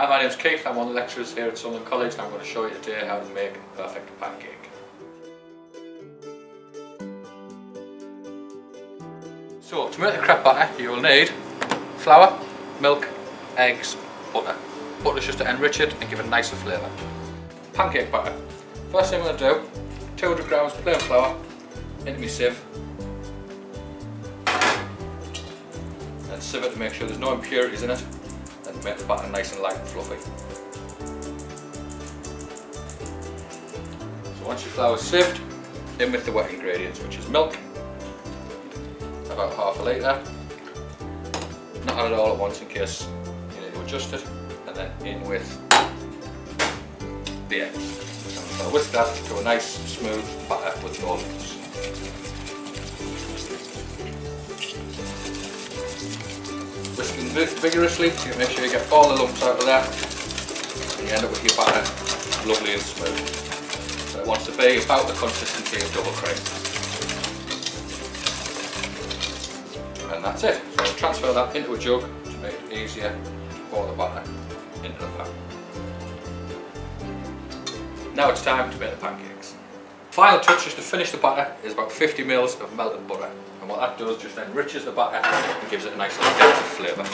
Hi, my name's Keith, I'm one of the lecturers here at Sunderland College and I'm going to show you today how to make a perfect pancake. So, to make the crepe batter you will need flour, milk, eggs, butter. Butter is just to enrich it and give it a nicer flavour. Pancake batter. First thing I'm going to do, 200 grams plain flour into my sieve. Then sieve it to make sure there's no impurities in it. And make the batter nice and light and fluffy. So once your flour is sieved, in with the wet ingredients, which is milk, about half a litre, not add it all at once in case you need to adjust it, and then in with the eggs. So I'm going to whisk that to a nice smooth batter with no lumps. Whisking vigorously to make sure you get all the lumps out of there, and you end up with your batter lovely and smooth. So it wants to be about the consistency of double cream. And that's it. So I'll transfer that into a jug to make it easier to pour the batter into the pan. Now it's time to make the pancakes. Final touch just to finish the batter is about 50 ml of melted butter. And what that does just enriches the batter and gives it a nice little depth of flavour.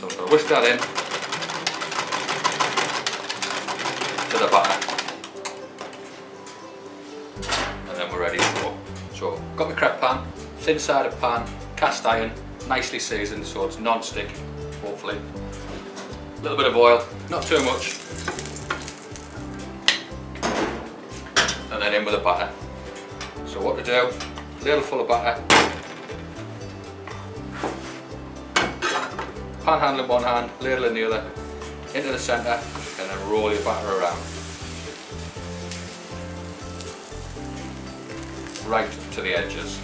So I'm going to whisk that in to the batter. And then we're ready to go. So I've got my crepe pan, thin sided pan, cast iron, nicely seasoned so it's non-stick, hopefully. A little bit of oil, not too much. And then in with the batter. So what to do, a ladle full of batter, pan handle in one hand, ladle in the other, into the centre, and then roll your batter around. Right to the edges.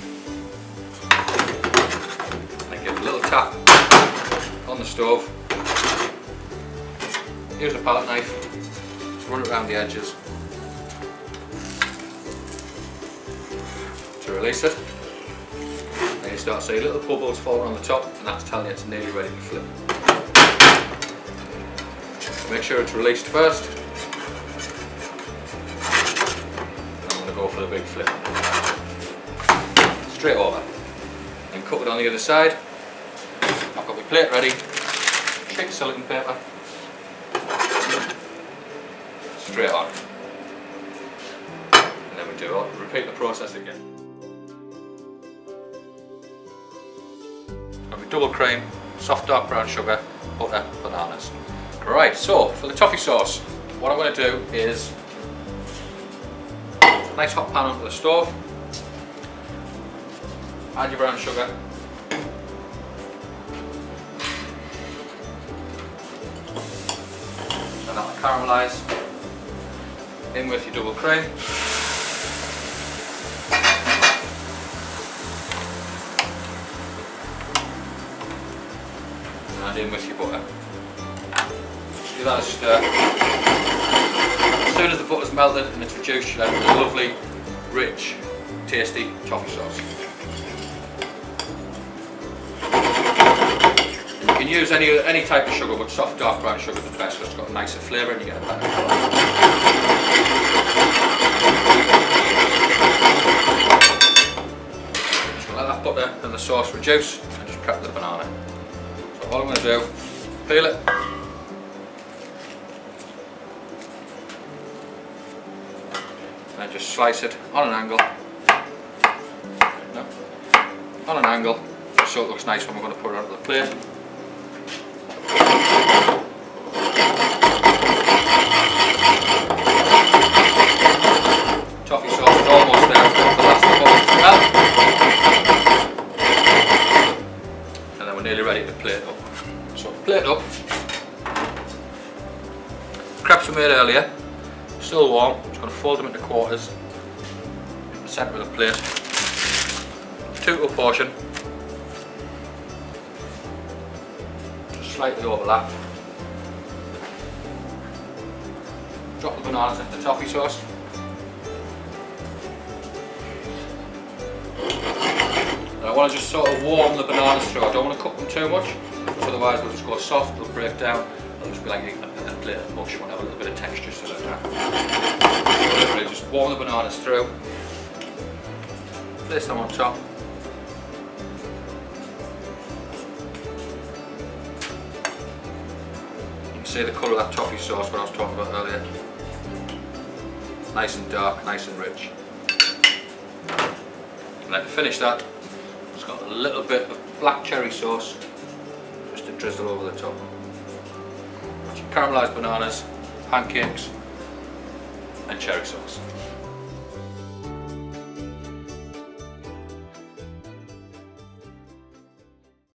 And give it a little tap on the stove. Here's a palette knife, run it around the edges to release it. And you start to see little bubbles falling on the top, and that's telling you it's nearly ready to flip. Make sure it's released first. I'm going to go for the big flip. Straight over. Then cut it on the other side. I've got my plate ready. Shake silicone paper. Straight on. And then we do it. Repeat the process again. Double cream, soft dark brown sugar, butter, bananas. Right, so for the toffee sauce, what I'm going to do is nice hot pan onto the stove, add your brown sugar, and that'll caramelise. In with your double cream. And in with your butter. Give that a stir. As soon as the butter's melted and it's reduced, you have a lovely, rich, tasty toffee sauce. And you can use any type of sugar, but soft dark brown sugar is the best, so it's got a nicer flavour and you get a better colour. Just let that butter and the sauce reduce and just prep the banana. All I'm going to do, peel it, and just slice it on an angle, so it looks nice when we're going to put it onto the plate. Toffee sauce is almost there, it's got the last bubbles to melt. Nearly ready to plate up. So plate up. Crepes we made earlier, still warm. I'm just going to fold them into quarters in the centre of the plate. Two to a portion. Just slightly overlap. Drop the bananas into the toffee sauce. I want to just sort of warm the bananas through. I don't want to cook them too much, otherwise they'll just go soft, they'll break down, they'll just be like a later than mush. You want to have a little bit of texture to it. Right? Just warm the bananas through, place them on top. You can see the colour of that toffee sauce what I was talking about earlier. Nice and dark, nice and rich. And then to finish that, it's got a little bit of black cherry sauce just to drizzle over the top. Caramelised bananas, pancakes and cherry sauce.